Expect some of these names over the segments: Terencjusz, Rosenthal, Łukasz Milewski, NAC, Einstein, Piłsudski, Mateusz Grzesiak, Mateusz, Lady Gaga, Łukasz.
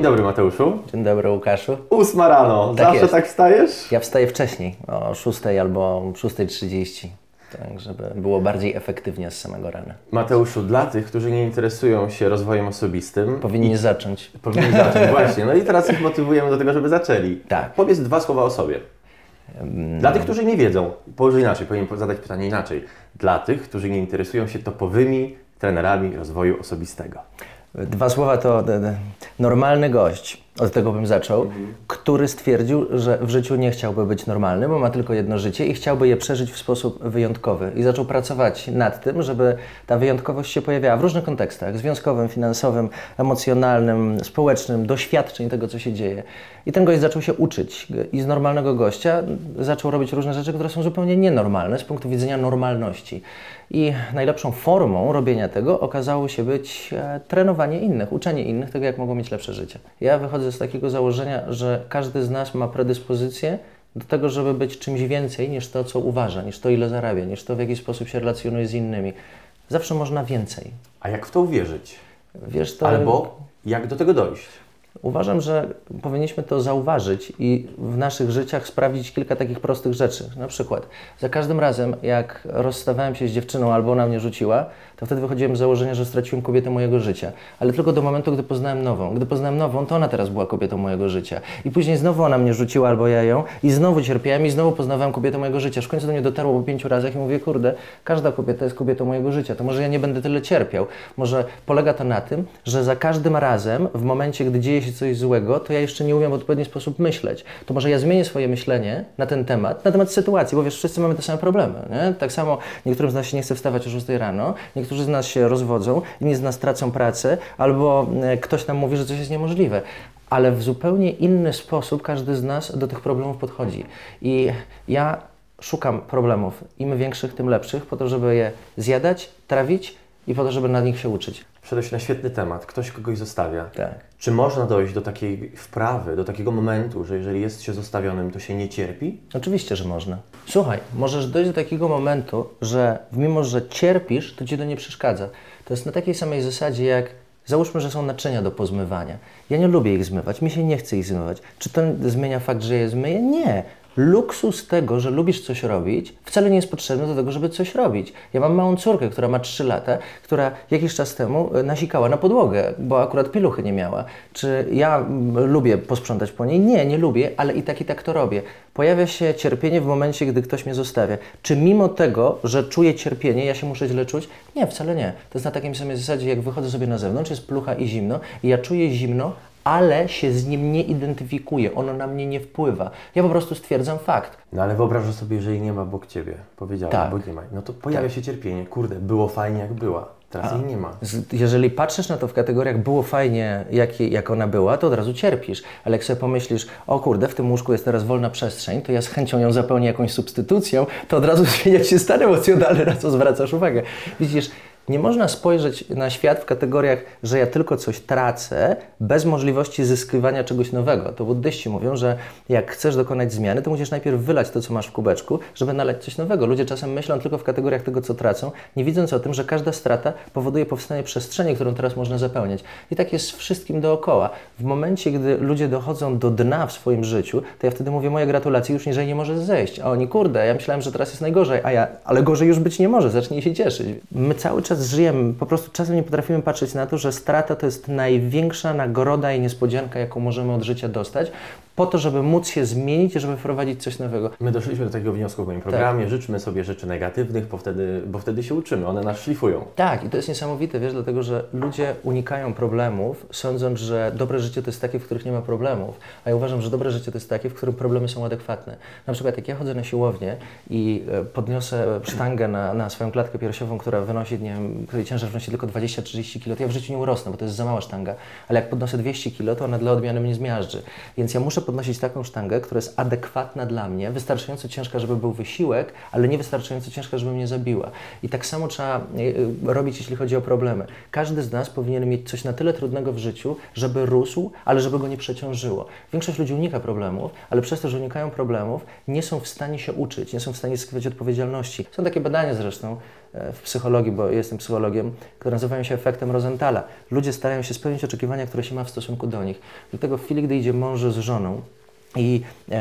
Dzień dobry, Mateuszu. Dzień dobry, Łukaszu. 8 rano. Tak zawsze jest. Tak wstajesz? Ja wstaję wcześniej, o 6 albo 6:30. Tak, żeby było bardziej efektywnie z samego rana. Mateuszu, dla tych, którzy nie interesują się rozwojem osobistym... Powinni zacząć. Powinni zacząć, właśnie. No i teraz ich motywujemy do tego, żeby zaczęli. Tak. Powiedz dwa słowa o sobie. Dla tych, którzy nie wiedzą, może inaczej, powinien zadać pytanie inaczej. Dla tych, którzy nie interesują się topowymi trenerami rozwoju osobistego. Dwa słowa to normalny gość, od tego bym zaczął, który stwierdził, że w życiu nie chciałby być normalny, bo ma tylko jedno życie i chciałby je przeżyć w sposób wyjątkowy. I zaczął pracować nad tym, żeby ta wyjątkowość się pojawiała w różnych kontekstach, związkowym, finansowym, emocjonalnym, społecznym, doświadczeń tego, co się dzieje. I ten gość zaczął się uczyć i z normalnego gościa zaczął robić różne rzeczy, które są zupełnie nienormalne z punktu widzenia normalności. I najlepszą formą robienia tego okazało się być trenowanie innych, uczenie innych tego, jak mogą mieć lepsze życie. Ja wychodzę z takiego założenia, że każdy z nas ma predyspozycję do tego, żeby być czymś więcej niż to, co uważa, niż to, ile zarabia, niż to, w jaki sposób się relacjonuje z innymi. Zawsze można więcej. A jak w to uwierzyć? Wiesz, to... Albo jak do tego dojść? Uważam, że powinniśmy to zauważyć i w naszych życiach sprawdzić kilka takich prostych rzeczy. Na przykład za każdym razem, jak rozstawałem się z dziewczyną albo ona mnie rzuciła, to wtedy wychodziłem z założenia, że straciłem kobietę mojego życia. Ale tylko do momentu, gdy poznałem nową. Gdy poznałem nową, to ona teraz była kobietą mojego życia. I później znowu ona mnie rzuciła albo ja ją i znowu cierpiałem i znowu poznawałem kobietę mojego życia. W końcu do mnie dotarło po 5 razach i mówię, kurde, każda kobieta jest kobietą mojego życia. To może ja nie będę tyle cierpiał. Może polega to na tym, że za każdym razem, w momencie, gdy dzieje się coś złego, to ja jeszcze nie umiem w odpowiedni sposób myśleć. To może ja zmienię swoje myślenie na temat sytuacji, bo wiesz, wszyscy mamy te same problemy, nie? Tak samo niektórym z nas się nie chce wstawać o 6 rano, niektórzy z nas się rozwodzą, inni z nas tracą pracę, albo ktoś nam mówi, że coś jest niemożliwe. Ale w zupełnie inny sposób każdy z nas do tych problemów podchodzi. I ja szukam problemów, im większych, tym lepszych, po to, żeby je zjadać, trawić i po to, żeby na nich się uczyć. Przedoś na świetny temat. Ktoś kogoś zostawia. Tak. Czy można dojść do takiej wprawy, do takiego momentu, że jeżeli jest się zostawionym, to się nie cierpi? Oczywiście, że można. Słuchaj, możesz dojść do takiego momentu, że mimo, że cierpisz, to ci to nie przeszkadza. To jest na takiej samej zasadzie jak załóżmy, że są naczynia do pozmywania. Ja nie lubię ich zmywać, mi się nie chce ich zmywać. Czy to zmienia fakt, że je zmyję? Nie. Luksus tego, że lubisz coś robić, wcale nie jest potrzebny do tego, żeby coś robić. Ja mam małą córkę, która ma 3 lata, która jakiś czas temu nasikała na podłogę, bo akurat pieluchy nie miała. Czy ja lubię posprzątać po niej? Nie, nie lubię, ale i tak to robię. Pojawia się cierpienie w momencie, gdy ktoś mnie zostawia. Czy mimo tego, że czuję cierpienie, ja się muszę źle czuć? Nie, wcale nie. To jest na takiej samej zasadzie, jak wychodzę sobie na zewnątrz, jest plucha i zimno, i ja czuję zimno, ale się z nim nie identyfikuję, ono na mnie nie wpływa. Ja po prostu stwierdzam fakt. No ale wyobrażę sobie, jeżeli nie ma obok Ciebie, powiedziałem, tak. Bo nie ma, no to pojawia tak. się cierpienie, kurde, było fajnie jak była, teraz jej nie ma. Jeżeli patrzysz na to w kategoriach było fajnie jak ona była, to od razu cierpisz. Ale jak sobie pomyślisz, o kurde, w tym łóżku jest teraz wolna przestrzeń, to ja z chęcią ją zapełnię jakąś substytucją, to od razu zmienia się stan emocjonalny, na co zwracasz uwagę. Widzisz, nie można spojrzeć na świat w kategoriach, że ja tylko coś tracę, bez możliwości zyskiwania czegoś nowego. To buddyści mówią, że jak chcesz dokonać zmiany, to musisz najpierw wylać to, co masz w kubeczku, żeby nalać coś nowego. Ludzie czasem myślą tylko w kategoriach tego, co tracą, nie widząc o tym, że każda strata powoduje powstanie przestrzeni, którą teraz można zapełniać. I tak jest wszystkim dookoła. W momencie, gdy ludzie dochodzą do dna w swoim życiu, to ja wtedy mówię, moje gratulacje, już niżej nie możesz zejść. A oni, kurde, ja myślałem, że teraz jest najgorzej, ale gorzej już być nie może, zacznij się cieszyć. My cały czas żyjemy, po prostu czasem nie potrafimy patrzeć na to, że strata to jest największa nagroda i niespodzianka, jaką możemy od życia dostać, po to, żeby móc się zmienić i żeby wprowadzić coś nowego. My doszliśmy do takiego wniosku w moim programie, tak. Życzmy sobie rzeczy negatywnych, bo wtedy się uczymy, one nas szlifują. Tak, i to jest niesamowite, wiesz, dlatego, że ludzie unikają problemów, sądząc, że dobre życie to jest takie, w których nie ma problemów, a ja uważam, że dobre życie to jest takie, w którym problemy są adekwatne. Na przykład jak ja chodzę na siłownię i podniosę sztangę na swoją klatkę piersiową, która wynosi, nie wiem, której ciężar wynosi tylko 20-30 kg, to ja w życiu nie urosnę, bo to jest za mała sztanga, ale jak podnoszę 200 kg, to ona dla odmiany mnie zmiażdży. Więc ja muszę podnosić taką sztangę, która jest adekwatna dla mnie, wystarczająco ciężka, żeby był wysiłek, ale nie wystarczająco ciężka, żeby mnie zabiła. I tak samo trzeba robić, jeśli chodzi o problemy. Każdy z nas powinien mieć coś na tyle trudnego w życiu, żeby rósł, ale żeby go nie przeciążyło. Większość ludzi unika problemów, ale przez to, że unikają problemów, nie są w stanie się uczyć, nie są w stanie zyskać odpowiedzialności. Są takie badania zresztą, w psychologii, bo jestem psychologiem, które nazywają się efektem Rosenthala. Ludzie starają się spełnić oczekiwania, które się ma w stosunku do nich. Dlatego w chwili, gdy idzie mąż z żoną i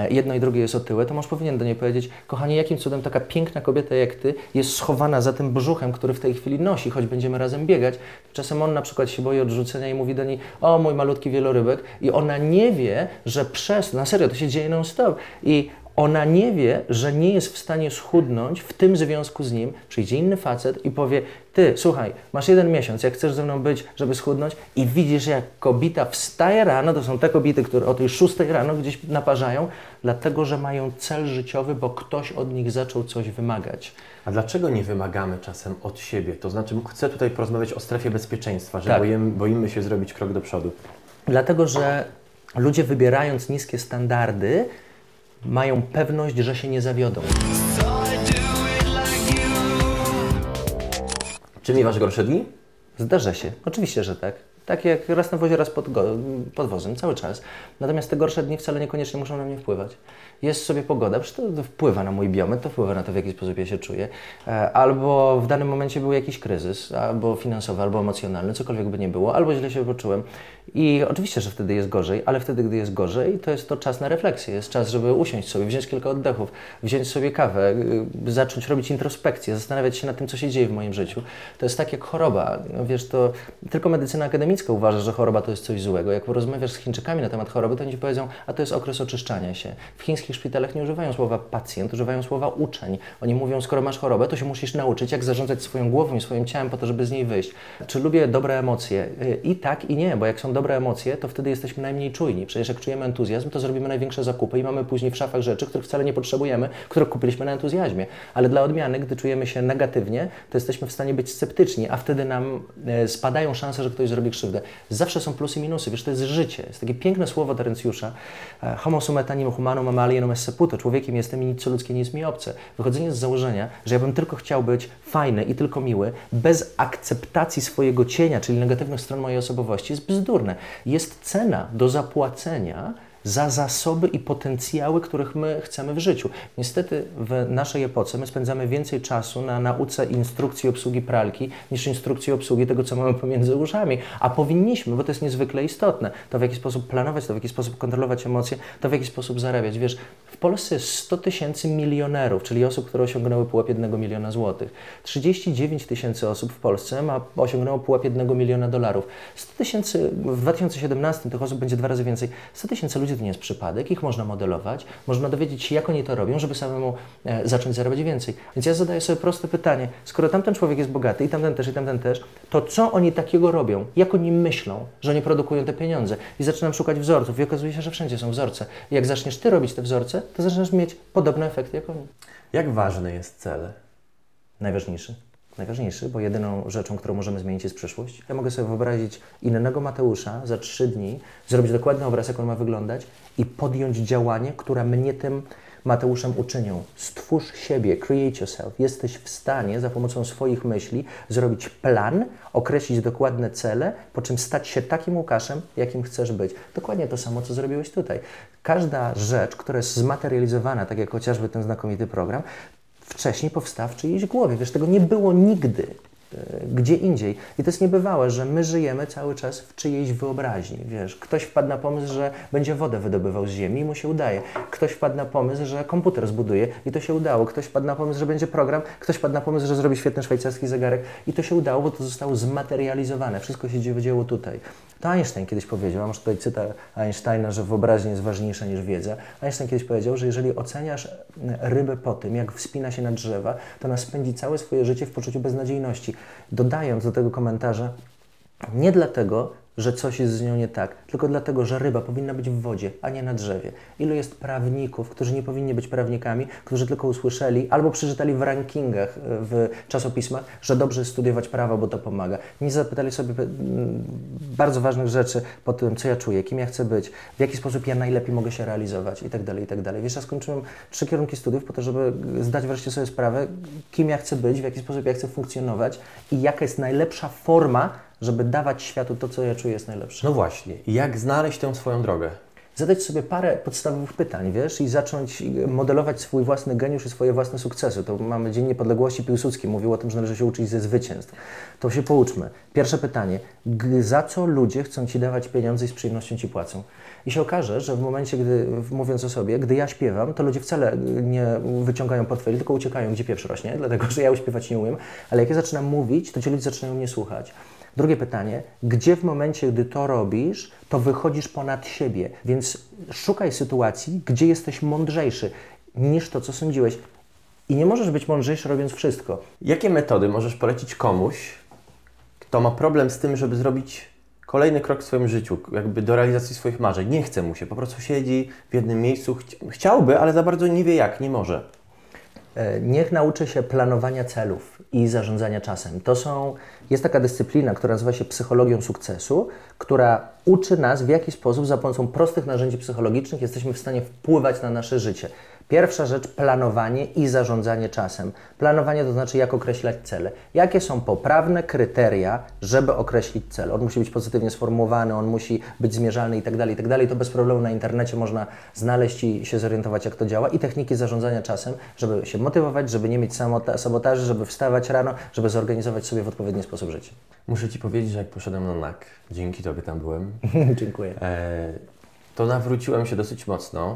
jedno i drugie jest otyłe, to mąż powinien do niej powiedzieć: kochanie, jakim cudem taka piękna kobieta jak ty jest schowana za tym brzuchem, który w tej chwili nosi, choć będziemy razem biegać. Czasem on na przykład się boi odrzucenia i mówi do niej: o, mój malutki wielorybek, i ona nie wie, że przez, na serio, to się dzieje non stop, i ona nie wie, że nie jest w stanie schudnąć w tym związku z nim. Przyjdzie inny facet i powie: ty, słuchaj, masz 1 miesiąc, jak chcesz ze mną być, żeby schudnąć, i widzisz, jak kobieta wstaje rano, to są te kobiety, które o tej 6 rano gdzieś naparzają, dlatego, że mają cel życiowy, bo ktoś od nich zaczął coś wymagać. A dlaczego nie wymagamy czasem od siebie? To znaczy, chcę tutaj porozmawiać o strefie bezpieczeństwa, że tak, boimy się zrobić krok do przodu. Dlatego, że ludzie, wybierając niskie standardy, mają pewność, że się nie zawiodą. Czy miewasz gorsze dni? Zdarza się. Oczywiście, że tak. Tak jak raz na wozie, raz pod wozem, cały czas. Natomiast te gorsze dni wcale niekoniecznie muszą na mnie wpływać. Jest sobie pogoda, przecież to wpływa na mój biometr, to wpływa na to, w jaki sposób ja się czuję. Albo w danym momencie był jakiś kryzys, albo finansowy, albo emocjonalny, cokolwiek by nie było, albo źle się poczułem. I oczywiście, że wtedy jest gorzej, ale wtedy, gdy jest gorzej, to jest to czas na refleksję. Jest czas, żeby usiąść sobie, wziąć kilka oddechów, wziąć sobie kawę, zacząć robić introspekcję, zastanawiać się nad tym, co się dzieje w moim życiu. To jest tak jak choroba. No, wiesz, to tylko medycyna akademicka uważa, że choroba to jest coś złego. Jak rozmawiasz z Chińczykami na temat choroby, to oni ci powiedzą: a to jest okres oczyszczania się. W chińskich szpitalach nie używają słowa pacjent, używają słowa uczeń. Oni mówią: skoro masz chorobę, to się musisz nauczyć, jak zarządzać swoją głową i swoim ciałem po to, żeby z niej wyjść. Czy lubię dobre emocje? I tak, i nie, bo jak są dobre emocje, to wtedy jesteśmy najmniej czujni. Przecież jak czujemy entuzjazm, to zrobimy największe zakupy i mamy później w szafach rzeczy, których wcale nie potrzebujemy, które kupiliśmy na entuzjazmie. Ale dla odmiany, gdy czujemy się negatywnie, to jesteśmy w stanie być sceptyczni, a wtedy nam spadają szanse, że ktoś zrobi krzywdę. Zawsze są plusy i minusy, wiesz, to jest życie. Jest takie piękne słowo Terencjusza: homo sum etanim humanum alienum esse puto. Człowiekiem jestem i nic co ludzkie nie jest mi obce. Wychodzenie z założenia, że ja bym tylko chciał być fajny i tylko miły, bez akceptacji swojego cienia, czyli negatywnych stron mojej osobowości, jest bzdurą. Jest cena do zapłacenia za zasoby i potencjały, których my chcemy w życiu. Niestety w naszej epoce my spędzamy więcej czasu na nauce instrukcji obsługi pralki niż instrukcji obsługi tego, co mamy pomiędzy uszami. A powinniśmy, bo to jest niezwykle istotne. To, w jaki sposób planować, to, w jaki sposób kontrolować emocje, to, w jaki sposób zarabiać. Wiesz, w Polsce jest 100 000 milionerów, czyli osób, które osiągnęły pułap 1 miliona złotych. 39 000 osób w Polsce osiągnęło pułap $1 miliona. 100 000, w 2017 tych osób będzie 2 razy więcej. 100 000 ludzi to nie jest przypadek, ich można modelować, można dowiedzieć się, jak oni to robią, żeby samemu zacząć zarabiać więcej. Więc ja zadaję sobie proste pytanie: skoro tamten człowiek jest bogaty i tamten też, to co oni takiego robią? Jak oni myślą, że oni produkują te pieniądze? I zaczynam szukać wzorców i okazuje się, że wszędzie są wzorce. I jak zaczniesz ty robić te wzorce, to zaczynasz mieć podobne efekty jak oni. Jak ważny jest cel? Najważniejszy. Najważniejszy, bo jedyną rzeczą, którą możemy zmienić, jest przyszłość. Ja mogę sobie wyobrazić innego Mateusza za 3 dni, zrobić dokładny obraz, jak on ma wyglądać, i podjąć działanie, które mnie tym Mateuszem uczynią. Stwórz siebie, create yourself. Jesteś w stanie za pomocą swoich myśli zrobić plan, określić dokładne cele, po czym stać się takim Łukaszem, jakim chcesz być. Dokładnie to samo, co zrobiłeś tutaj. Każda rzecz, która jest zmaterializowana, tak jak chociażby ten znakomity program, wcześniej powstała w czyjejś głowie. Wiesz, tego nie było nigdy gdzie indziej. I to jest niebywałe, że my żyjemy cały czas w czyjejś wyobraźni. Wiesz, ktoś wpadł na pomysł, że będzie wodę wydobywał z ziemi i mu się udaje. Ktoś wpadł na pomysł, że komputer zbuduje i to się udało. Ktoś wpadł na pomysł, że będzie program. Ktoś wpadł na pomysł, że zrobi świetny szwajcarski zegarek i to się udało, bo to zostało zmaterializowane. Wszystko się dzieje tutaj. To Einstein kiedyś powiedział, a może tutaj cytat Einsteina, że wyobraźnia jest ważniejsza niż wiedza. Einstein kiedyś powiedział, że jeżeli oceniasz rybę po tym, jak wspina się na drzewa, to ona spędzi całe swoje życie w poczuciu beznadziejności. Dodając do tego komentarza: nie dlatego, że coś jest z nią nie tak, tylko dlatego, że ryba powinna być w wodzie, a nie na drzewie. Ilu jest prawników, którzy nie powinni być prawnikami, którzy tylko usłyszeli albo przeczytali w rankingach, w czasopismach, że dobrze studiować prawo, bo to pomaga. Nie zapytali sobie bardzo ważnych rzeczy po tym, co ja czuję, kim ja chcę być, w jaki sposób ja najlepiej mogę się realizować i tak dalej, i tak dalej. Wiesz, ja skończyłem 3 kierunki studiów po to, żeby zdać wreszcie sobie sprawę, kim ja chcę być, w jaki sposób ja chcę funkcjonować i jaka jest najlepsza forma, żeby dawać światu to, co ja czuję, jest najlepsze. No właśnie. Jak znaleźć tę swoją drogę? zadać sobie parę podstawowych pytań, wiesz, i zacząć modelować swój własny geniusz i swoje własne sukcesy. To mamy Dzień Niepodległości, Piłsudski mówił o tym, że należy się uczyć ze zwycięstw. To się pouczmy. Pierwsze pytanie, za co ludzie chcą Ci dawać pieniądze i z przyjemnością Ci płacą? I się okaże, że w momencie, gdy, mówiąc o sobie, gdy ja śpiewam, to ludzie wcale nie wyciągają portfeli, tylko uciekają, gdzie pieprz rośnie, dlatego że ja uśpiewać nie umiem, ale jak ja zaczynam mówić, to ci ludzie zaczynają mnie słuchać. Drugie pytanie, gdzie w momencie, gdy to robisz, to wychodzisz ponad siebie, więc szukaj sytuacji, gdzie jesteś mądrzejszy niż to, co sądziłeś. I nie możesz być mądrzejszy, robiąc wszystko. Jakie metody możesz polecić komuś, kto ma problem z tym, żeby zrobić kolejny krok w swoim życiu, jakby do realizacji swoich marzeń? Nie chce mu się, po prostu siedzi w jednym miejscu, chciałby, ale za bardzo nie wie jak, nie może. Niech nauczy się planowania celów i zarządzania czasem. Jest taka dyscyplina, która nazywa się psychologią sukcesu, która uczy nas, w jaki sposób za pomocą prostych narzędzi psychologicznych jesteśmy w stanie wpływać na nasze życie. Pierwsza rzecz, planowanie i zarządzanie czasem. Planowanie to znaczy, jak określać cele. Jakie są poprawne kryteria, żeby określić cel? On musi być pozytywnie sformułowany, on musi być zmierzalny itd., itd. To bez problemu na internecie można znaleźć i się zorientować, jak to działa. I techniki zarządzania czasem, żeby się motywować, żeby nie mieć sabotaży, żeby wstawać rano, żeby zorganizować sobie w odpowiedni sposób życie. Muszę Ci powiedzieć, że jak poszedłem na NAC, dzięki Tobie tam byłem. Dziękuję. To nawróciłem się dosyć mocno,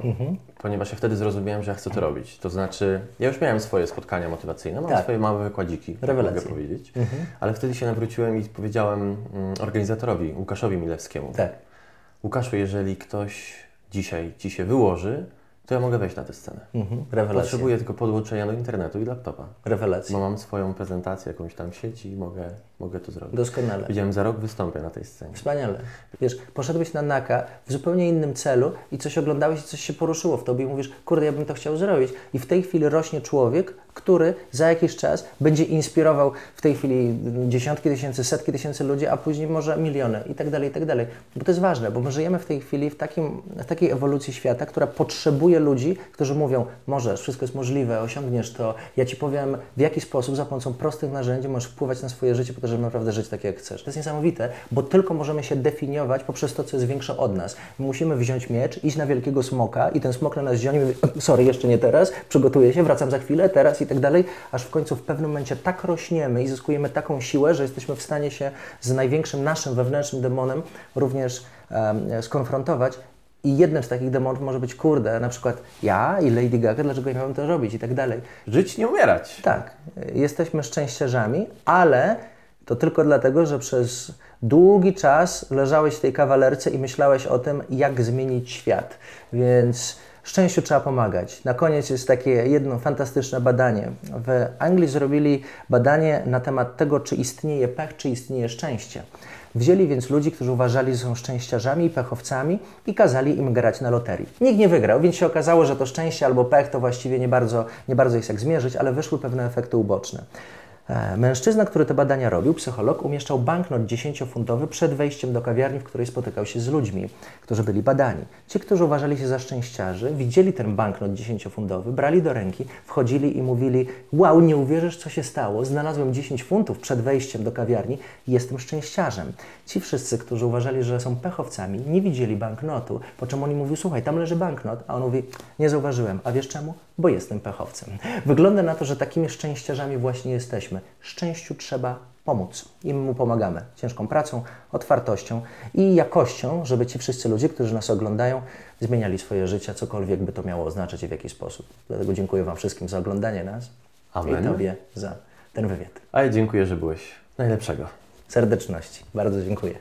ponieważ ja wtedy zrozumiałem, że ja chcę to robić. To znaczy, ja już miałem swoje spotkania motywacyjne, mam swoje małe wykładziki, mogę powiedzieć, ale wtedy się nawróciłem i powiedziałem organizatorowi, Łukaszowi Milewskiemu. Tak. Łukaszu, jeżeli ktoś dzisiaj Ci się wyłoży, to ja mogę wejść na tę scenę. Potrzebuję tylko podłączenia do internetu i laptopa. Rewelacja. Bo mam swoją prezentację, jakąś tam sieć i mogę to zrobić. Doskonale. Widziałem, za rok wystąpię na tej scenie. Wspaniale. Wiesz, poszedłeś na NAC-a w zupełnie innym celu i coś oglądałeś i coś się poruszyło w Tobie i mówisz, kurde, ja bym to chciał zrobić. I w tej chwili rośnie człowiek, który za jakiś czas będzie inspirował w tej chwili dziesiątki tysięcy, setki tysięcy ludzi, a później może miliony i tak dalej, bo to jest ważne, bo my żyjemy w tej chwili w takiej ewolucji świata, która potrzebuje ludzi, którzy mówią, możesz, wszystko jest możliwe, osiągniesz to, ja Ci powiem, w jaki sposób za pomocą prostych narzędzi możesz wpływać na swoje życie, po to, żeby naprawdę żyć tak, jak chcesz. To jest niesamowite, bo tylko możemy się definiować poprzez to, co jest większe od nas. My musimy wziąć miecz, iść na wielkiego smoka i ten smok na nas zioni, mówi, sorry, jeszcze nie teraz, przygotuję się, wracam za chwilę, teraz i tak dalej, aż w końcu w pewnym momencie tak rośniemy i zyskujemy taką siłę, że jesteśmy w stanie się z największym naszym wewnętrznym demonem również skonfrontować. I jednym z takich demonów może być, kurde, na przykład ja i Lady Gaga, dlaczego ja miałem to robić i tak dalej. Żyć, nie umierać. Tak, jesteśmy szczęściarzami, ale to tylko dlatego, że przez długi czas leżałeś w tej kawalerce i myślałeś o tym, jak zmienić świat, więc szczęściu trzeba pomagać. Na koniec jest takie jedno fantastyczne badanie. W Anglii zrobili badanie na temat tego, czy istnieje pech, czy istnieje szczęście. Wzięli więc ludzi, którzy uważali, że są szczęściarzami i pechowcami i kazali im grać na loterii. Nikt nie wygrał, więc się okazało, że to szczęście albo pech to właściwie nie bardzo jest jak zmierzyć, ale wyszły pewne efekty uboczne. Mężczyzna, który te badania robił, psycholog, umieszczał banknot 10-funtowy przed wejściem do kawiarni, w której spotykał się z ludźmi, którzy byli badani. Ci, którzy uważali się za szczęściarzy, widzieli ten banknot 10-funtowy, brali do ręki, wchodzili i mówili, wow, nie uwierzysz, co się stało, znalazłem 10 funtów przed wejściem do kawiarni, jestem szczęściarzem. Ci wszyscy, którzy uważali, że są pechowcami, nie widzieli banknotu, po czym on im mówił, słuchaj, tam leży banknot, a on mówi, nie zauważyłem, a wiesz czemu? Bo jestem pechowcem. Wygląda na to, że takimi szczęściarzami właśnie jesteśmy. Szczęściu trzeba pomóc i my mu pomagamy ciężką pracą, otwartością i jakością, żeby ci wszyscy ludzie, którzy nas oglądają, zmieniali swoje życie, cokolwiek by to miało oznaczać i w jaki sposób. Dlatego dziękuję Wam wszystkim za oglądanie nas. Amen. I Tobie za ten wywiad. A ja dziękuję, że byłeś. Najlepszego. Serdeczności. Bardzo dziękuję.